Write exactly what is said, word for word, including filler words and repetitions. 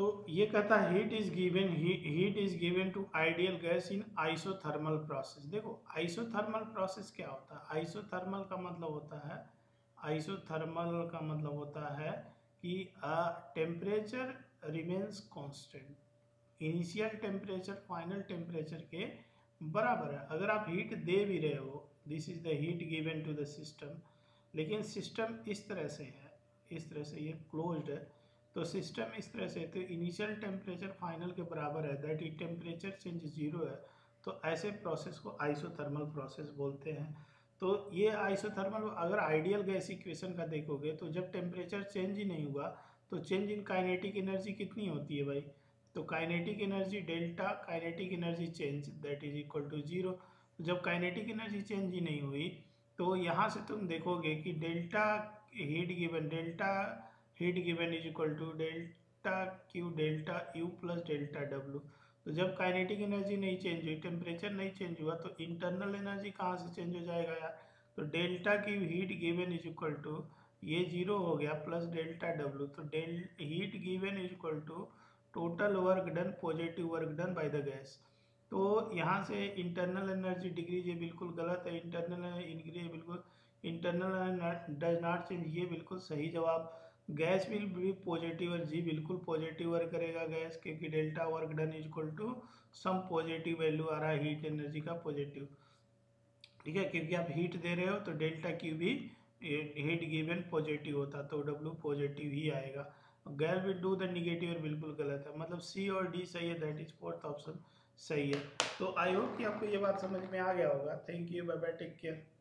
तो ये कहता है heat is given heat is given to ideal gas in isothermal process. देखो आइसोथर्मल प्रोसेस क्या होता है। आइसोथर्मल का मतलब होता है आइसोथर्मल का मतलब होता है कि temperature remains constant, initial temperature final temperature के बराबर है। अगर आप हीट दे भी रहे हो, this is the heat given to the system, लेकिन सिस्टम इस तरह से है, इस तरह से ये क्लोज्ड है, तो सिस्टम इस तरह से, तो इनिशियल टेम्परेचर फाइनल के बराबर है, that is temperature change zero है, तो ऐसे प्रोसेस को आइसोथर्मल प्रोसेस बोलते हैं। तो ये आइसोथर्मल, अगर आइडियल गैस इक्वेशन का देखोगे तो जब टेम्परेचर चेंज ही नहीं हुआ तो चेंज इन काइनेटिक एनर्जी कितनी होती है भाई, तो kinetic energy delta kinetic energy change that is equal to zero. जब काइनेटिक एनर्जी चेंज ही नहीं हुई तो यहाँ से तुम देखोगे कि delta heat given delta heat given is equal to delta Q delta U plus delta W. तो जब काइनेटिक एनर्जी नहीं चेंज हुई, टेम्परेचर नहीं चेंज हुआ, तो इंटरनल एनर्जी कहाँ से चेंज हो जाएगा यार, तो delta Q heat given is equal to ये जीरो हो गया प्लस डेल्टा डब्ल्यू, तो del heat given is equal to total work done positive work done by the gas. तो यहाँ से इंटरनल एनर्जी डिग्री ये बिल्कुल गलत है, इंटरनल डिग्री बिल्कुल इंटरनल डज नॉट चेंज ये बिल्कुल सही जवाब। गैस विल भी पॉजिटिव और जी बिल्कुल पॉजिटिव वर्क करेगा गैस, क्योंकि delta work done is equal to some positive value आ रहा है हीट एनर्जी का पॉजिटिव, ठीक है, क्योंकि आप हीट दे रहे हो तो डेल्टा क्यू भी हीट गिवन पॉजिटिव होता तो डब्ल्यू पॉजिटिव ही आएगा। Gas will do the negative और बिल्कुल गलत है, मतलब सी और डी सही है, दैट इज फोर्थ ऑप्शन सही है। तो आई होप कि आपको ये बात समझ में आ गया होगा। Thank you, bye bye, take care.